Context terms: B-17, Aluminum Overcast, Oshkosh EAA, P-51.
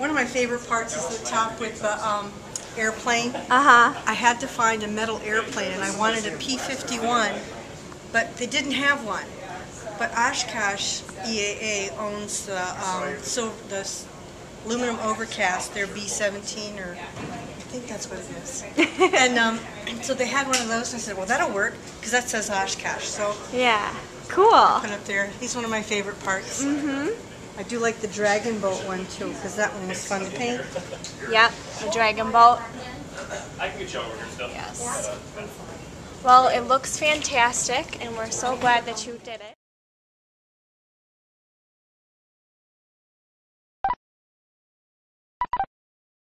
One of my favorite parts is the top with the airplane. I had to find a metal airplane, and I wanted a P-51, but they didn't have one. But Oshkosh EAA owns the Aluminum Overcast, their B-17, or I think that's what it is. And so they had one of those, and I said, well, that'll work, because that says Oshkosh. So yeah, cool. I put up there. He's one of my favorite parts. I do like the dragon boat one too, because that one was fun to paint. Yep, the dragon boat. I can get you over here and stuff. Yes. Well, it looks fantastic, and we're so glad that you did it.